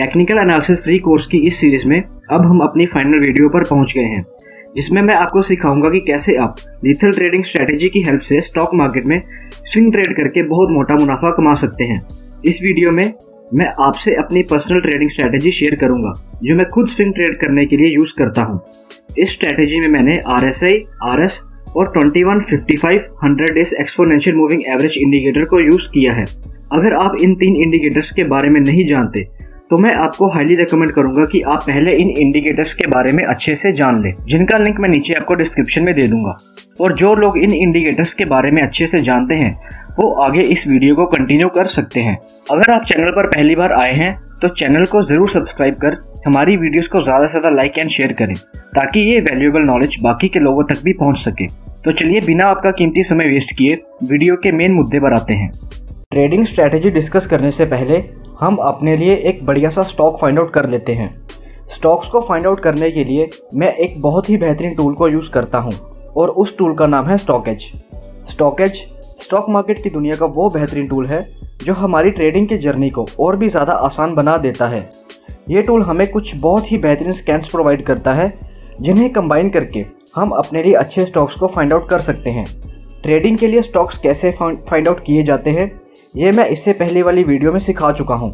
Technical analysis free course की इस series में अब हम अपनी फाइनल वीडियो पर पहुंच गए हैं, जिसमें मैं आपको सिखाऊंगा कि कैसे आप लीथल ट्रेडिंग स्ट्रेटेजी की हेल्प से स्टॉक मार्केट में स्विंग ट्रेड करके बहुत मोटा मुनाफा कमा सकते हैं। इस वीडियो में मैं आपसे अपनी पर्सनल ट्रेडिंग स्ट्रेटेजी शेयर करूंगा जो मैं खुद स्विंग ट्रेड करने के लिए यूज करता हूँ। इस स्ट्रेटेजी में मैंने RSI, RS और 21, 55, 100 days exponential moving average indicator को यूज किया है। अगर आप इन तीन इंडिकेटर्स के बारे में नहीं जानते तो मैं आपको हाईली रिकमेंड करूंगा कि आप पहले इन इंडिकेटर्स के बारे में अच्छे से जान लें, जिनका लिंक मैं नीचे आपको डिस्क्रिप्शन में दे दूंगा। और जो लोग इन इंडिकेटर्स के बारे में अच्छे से जानते हैं वो आगे इस वीडियो को कंटिन्यू कर सकते हैं। अगर आप चैनल पर पहली बार आए हैं तो चैनल को जरूर सब्सक्राइब कर हमारी वीडियोस को ज़्यादा से ज़्यादा लाइक एंड शेयर करें ताकि ये वैल्यूएबल नॉलेज बाकी के लोगों तक भी पहुंच सके। तो चलिए बिना आपका कीमती समय वेस्ट किए वीडियो के मेन मुद्दे पर आते हैं। ट्रेडिंग स्ट्रेटेजी डिस्कस करने से पहले हम अपने लिए एक बढ़िया सा स्टॉक फाइंड आउट कर लेते हैं। स्टॉक्स को फाइंड आउट करने के लिए मैं एक बहुत ही बेहतरीन टूल को यूज़ करता हूँ और उस टूल का नाम है स्टॉकेज। स्टॉकेज स्टॉक मार्केट की दुनिया का वो बेहतरीन टूल है जो हमारी ट्रेडिंग की जर्नी को और भी ज़्यादा आसान बना देता है। ये टूल हमें कुछ बहुत ही बेहतरीन स्कैन्स प्रोवाइड करता है जिन्हें कंबाइन करके हम अपने लिए अच्छे स्टॉक्स को फाइंड आउट कर सकते हैं। ट्रेडिंग के लिए स्टॉक्स कैसे फाइंड आउट किए जाते हैं ये मैं इससे पहले वाली वीडियो में सिखा चुका हूँ।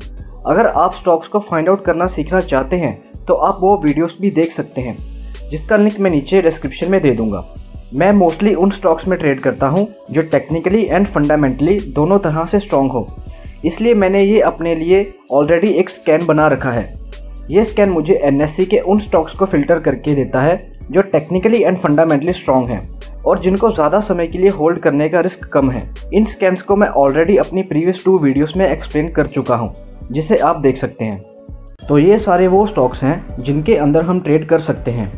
अगर आप स्टॉक्स को फाइंड आउट करना सीखना चाहते हैं तो आप वो वीडियोस भी देख सकते हैं, जिसका लिंक मैं नीचे डिस्क्रिप्शन में दे दूँगा। मैं मोस्टली उन स्टॉक्स में ट्रेड करता हूँ जो टेक्निकली एंड फंडामेंटली दोनों तरह से स्ट्रॉन्ग हो, इसलिए मैंने ये अपने लिए ऑलरेडी एक स्कैन बना रखा है। ये स्कैन मुझे NSE के उन स्टॉक्स को फ़िल्टर करके देता है जो टेक्निकली एंड फंडामेंटली स्ट्रॉन्ग हैं और जिनको ज़्यादा समय के लिए होल्ड करने का रिस्क कम है। इन स्कैन्स को मैं ऑलरेडी अपनी प्रीवियस 2 वीडियोस में एक्सप्लेन कर चुका हूँ, जिसे आप देख सकते हैं। तो ये सारे वो स्टॉक्स हैं जिनके अंदर हम ट्रेड कर सकते हैं।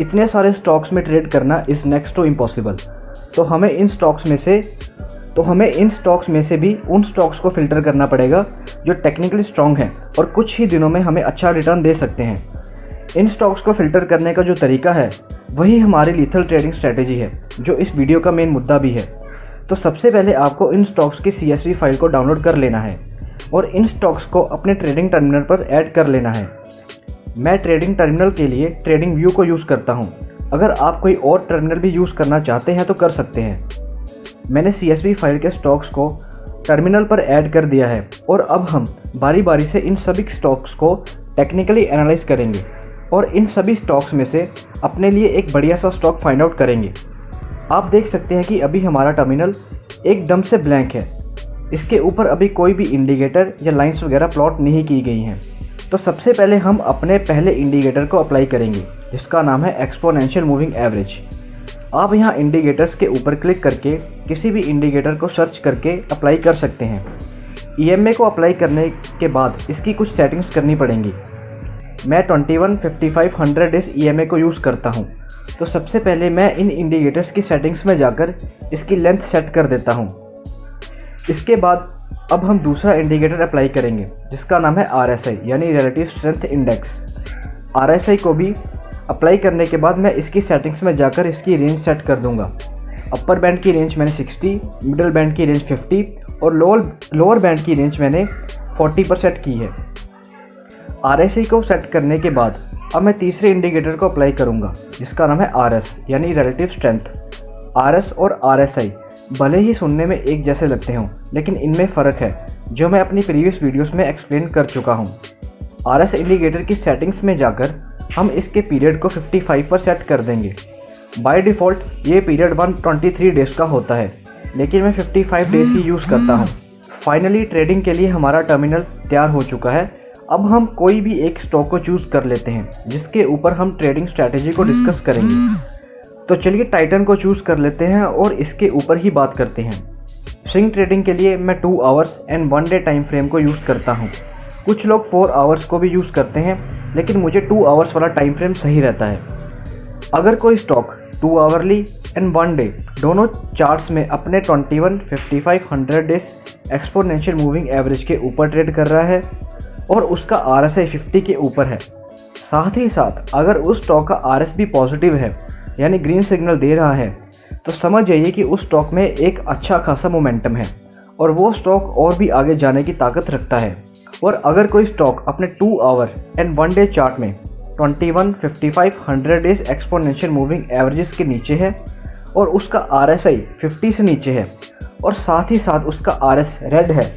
इतने सारे स्टॉक्स में ट्रेड करना इज़ नेक्स्ट टू इम्पॉसिबल, तो हमें इन स्टॉक्स में से भी उन स्टॉक्स को फ़िल्टर करना पड़ेगा जो टेक्निकली स्ट्रॉन्ग हैं और कुछ ही दिनों में हमें अच्छा रिटर्न दे सकते हैं। इन स्टॉक्स को फ़िल्टर करने का जो तरीका है वही हमारी लीथल ट्रेडिंग स्ट्रेटेजी है, जो इस वीडियो का मेन मुद्दा भी है। तो सबसे पहले आपको इन स्टॉक्स की CSV फाइल को डाउनलोड कर लेना है और इन स्टॉक्स को अपने ट्रेडिंग टर्मिनल पर ऐड कर लेना है। मैं ट्रेडिंग टर्मिनल के लिए TradingView को यूज़ करता हूँ। अगर आप कोई और टर्मिनल भी यूज़ करना चाहते हैं तो कर सकते हैं। मैंने CSV फाइल के स्टॉक्स को टर्मिनल पर ऐड कर दिया है और अब हम बारी बारी से इन सभी स्टॉक्स को टेक्निकली एनालाइज करेंगे और इन सभी स्टॉक्स में से अपने लिए एक बढ़िया सा स्टॉक फाइंड आउट करेंगे। आप देख सकते हैं कि अभी हमारा टर्मिनल एकदम से ब्लैंक है। इसके ऊपर अभी कोई भी इंडिकेटर या लाइंस वगैरह प्लॉट नहीं की गई हैं। तो सबसे पहले हम अपने पहले इंडिकेटर को अप्लाई करेंगे, जिसका नाम है एक्सपोनेंशियल मूविंग एवरेज। आप यहाँ इंडिकेटर्स के ऊपर क्लिक करके किसी भी इंडिकेटर को सर्च करके अप्लाई कर सकते हैं। EMA को अप्लाई करने के बाद इसकी कुछ सेटिंग्स करनी पड़ेंगी। मैं 21, 55, 100 डेज EMA को यूज़ करता हूँ। तो सबसे पहले मैं इन इंडिकेटर्स की सेटिंग्स में जाकर इसकी लेंथ सेट कर देता हूँ। इसके बाद अब हम दूसरा इंडिकेटर अप्लाई करेंगे, जिसका नाम है RSI यानी रिलेटिव स्ट्रेंथ इंडेक्स। RSI को भी अप्लाई करने के बाद मैं इसकी सेटिंग्स में जाकर इसकी रेंज सेट कर दूंगा। अपर बैंड की रेंज मैंने 60, मिडिल बैंड की रेंज 50 और लोअर बैंड की रेंज मैंने 40 पर सेट की है। RSI को सेट करने के बाद अब मैं तीसरे इंडिकेटर को अप्लाई करूंगा, जिसका नाम है RS यानी रिलेटिव स्ट्रेंथ। RS और RSI भले ही सुनने में एक जैसे लगते हों, लेकिन इनमें फ़र्क है जो मैं अपनी प्रीवियस वीडियोस में एक्सप्लेन कर चुका हूँ। RS इंडिकेटर की सेटिंग्स में जाकर हम इसके पीरियड को 55 पर सेट कर देंगे। बाय डिफ़ॉल्ट ये पीरियड 123 डेज़ का होता है, लेकिन मैं 55 डेज़ ही यूज़ करता हूँ। फाइनली ट्रेडिंग के लिए हमारा टर्मिनल तैयार हो चुका है। अब हम कोई भी एक स्टॉक को चूज़ कर लेते हैं जिसके ऊपर हम ट्रेडिंग स्ट्रैटेजी को डिस्कस करेंगे। तो चलिए टाइटन को चूज़ कर लेते हैं और इसके ऊपर ही बात करते हैं। स्विंग ट्रेडिंग के लिए मैं 2 hours and 1 day time frame को यूज़ करता हूँ। कुछ लोग 4 आवर्स को भी यूज़ करते हैं, लेकिन मुझे 2 आवर्स वाला टाइम फ्रेम सही रहता है। अगर कोई स्टॉक 2 आवरली एंड 1 डे दोनों चार्ट्स में अपने 21, 55, 100 डेज एक्सपोनेंशियल मूविंग एवरेज के ऊपर ट्रेड कर रहा है और उसका RSI 50 के ऊपर है, साथ ही साथ अगर उस स्टॉक का RS भी पॉजिटिव है यानी ग्रीन सिग्नल दे रहा है, तो समझ जाइए कि उस स्टॉक में एक अच्छा खासा मोमेंटम है और वो स्टॉक और भी आगे जाने की ताकत रखता है। और अगर कोई स्टॉक अपने 2 आवर एंड 1 डे चार्ट में 21, 55, 100 डेज एक्सपोनेंशियल मूविंग एवरेजेस के नीचे है और उसका RSI 50 से नीचे है और साथ ही साथ उसका RS रेड है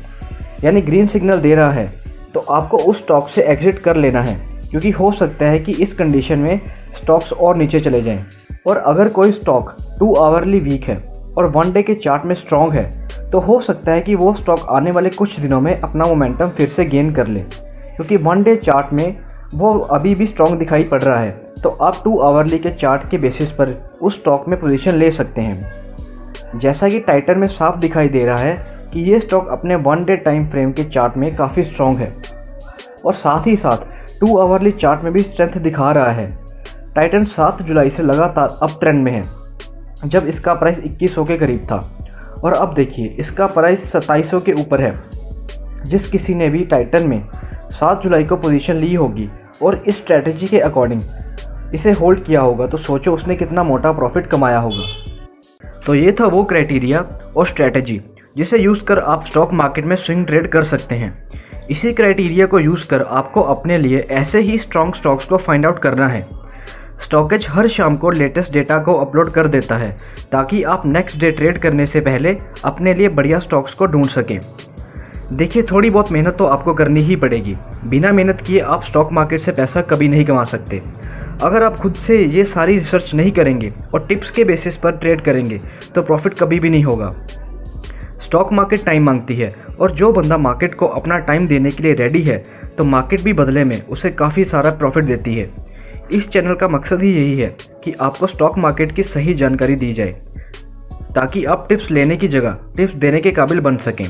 यानी ग्रीन सिग्नल दे रहा है, तो आपको उस स्टॉक से एग्जिट कर लेना है, क्योंकि हो सकता है कि इस कंडीशन में स्टॉक्स और नीचे चले जाएं। और अगर कोई स्टॉक 2 आवरली वीक है और 1 डे के चार्ट में स्ट्रॉन्ग है, तो हो सकता है कि वो स्टॉक आने वाले कुछ दिनों में अपना मोमेंटम फिर से गेन कर ले, क्योंकि 1 डे चार्ट में वो अभी भी स्ट्रॉन्ग दिखाई पड़ रहा है। तो आप 2 आवरली के चार्ट के बेसिस पर उस स्टॉक में पोजीशन ले सकते हैं। जैसा कि टाइटन में साफ दिखाई दे रहा है कि ये स्टॉक अपने 1 डे टाइम फ्रेम के चार्ट में काफ़ी स्ट्रॉन्ग है और साथ ही साथ 2 आवरली चार्ट में भी स्ट्रेंथ दिखा रहा है। टाइटन 7 जुलाई से लगातार अप ट्रेंड में है, जब इसका प्राइस 2100 के करीब था और अब देखिए इसका प्राइस 2700 के ऊपर है। जिस किसी ने भी टाइटन में 7 जुलाई को पोजीशन ली होगी और इस स्ट्रैटेजी के अकॉर्डिंग इसे होल्ड किया होगा, तो सोचो उसने कितना मोटा प्रॉफिट कमाया होगा। तो ये था वो क्राइटेरिया और स्ट्रैटेजी जिसे यूज़ कर आप स्टॉक मार्केट में स्विंग ट्रेड कर सकते हैं। इसी क्राइटेरिया को यूज़ कर आपको अपने लिए ऐसे ही स्ट्रॉन्ग स्टॉक्स को फाइंड आउट करना है। स्टॉकेज हर शाम को लेटेस्ट डेटा को अपलोड कर देता है ताकि आप नेक्स्ट डे ट्रेड करने से पहले अपने लिए बढ़िया स्टॉक्स को ढूंढ सकें। देखिए, थोड़ी बहुत मेहनत तो आपको करनी ही पड़ेगी, बिना मेहनत किए आप स्टॉक मार्केट से पैसा कभी नहीं कमा सकते। अगर आप खुद से ये सारी रिसर्च नहीं करेंगे और टिप्स के बेसिस पर ट्रेड करेंगे तो प्रॉफिट कभी भी नहीं होगा। स्टॉक मार्केट टाइम मांगती है और जो बंदा मार्केट को अपना टाइम देने के लिए रेडी है तो मार्केट भी बदले में उसे काफ़ी सारा प्रॉफिट देती है। इस चैनल का मकसद ही यही है कि आपको स्टॉक मार्केट की सही जानकारी दी जाए ताकि आप टिप्स लेने की जगह टिप्स देने के काबिल बन सकें।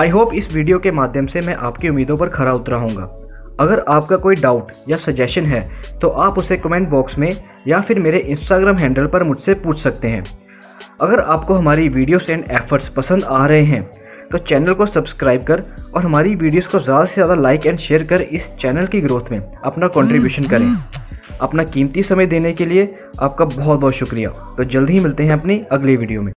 आई होप इस वीडियो के माध्यम से मैं आपकी उम्मीदों पर खरा उतरा हूँगा। अगर आपका कोई डाउट या सजेशन है तो आप उसे कमेंट बॉक्स में या फिर मेरे इंस्टाग्राम हैंडल पर मुझसे पूछ सकते हैं। अगर आपको हमारी वीडियोस एंड एफर्ट्स पसंद आ रहे हैं तो चैनल को सब्सक्राइब कर और हमारी वीडियोस को ज़्यादा से ज़्यादा लाइक एंड शेयर कर इस चैनल की ग्रोथ में अपना कंट्रीब्यूशन करें। अपना कीमती समय देने के लिए आपका बहुत बहुत शुक्रिया। तो जल्द ही मिलते हैं अपनी अगली वीडियो में।